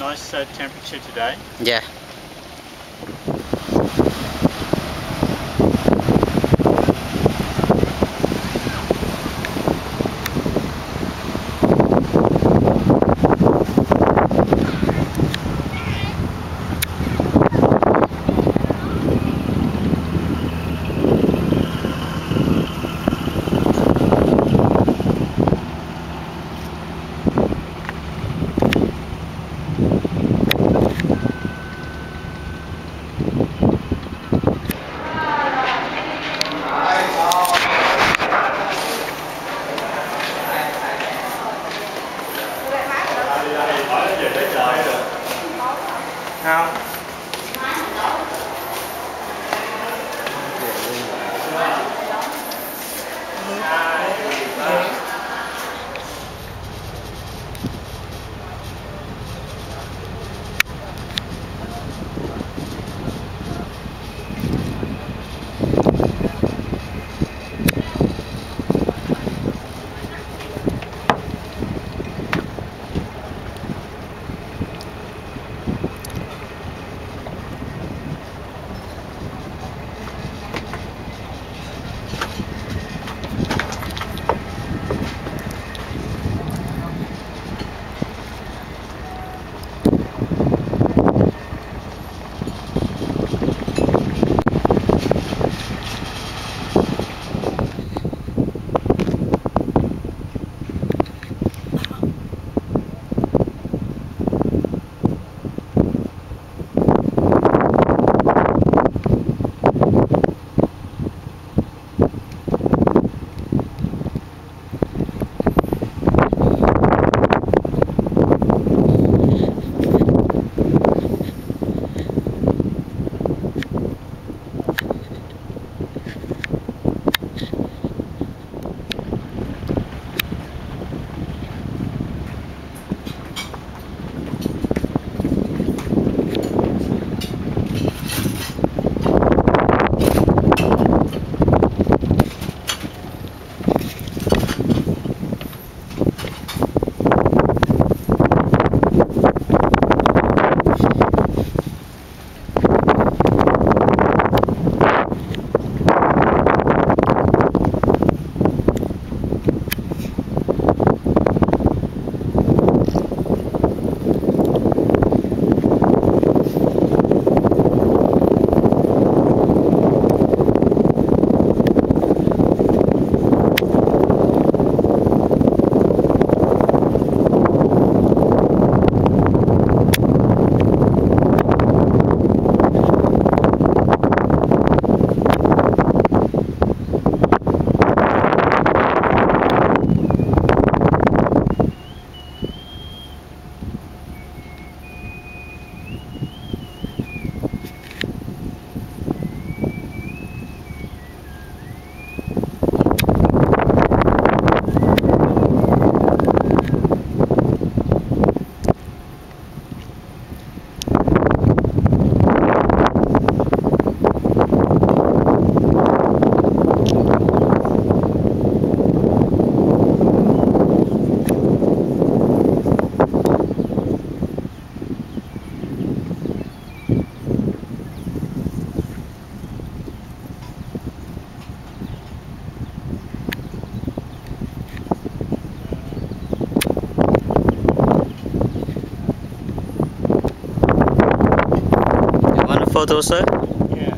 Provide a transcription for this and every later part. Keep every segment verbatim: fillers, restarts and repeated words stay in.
Nice uh, temperature today. Yeah. Photo, sir? Yeah.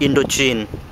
Indochine.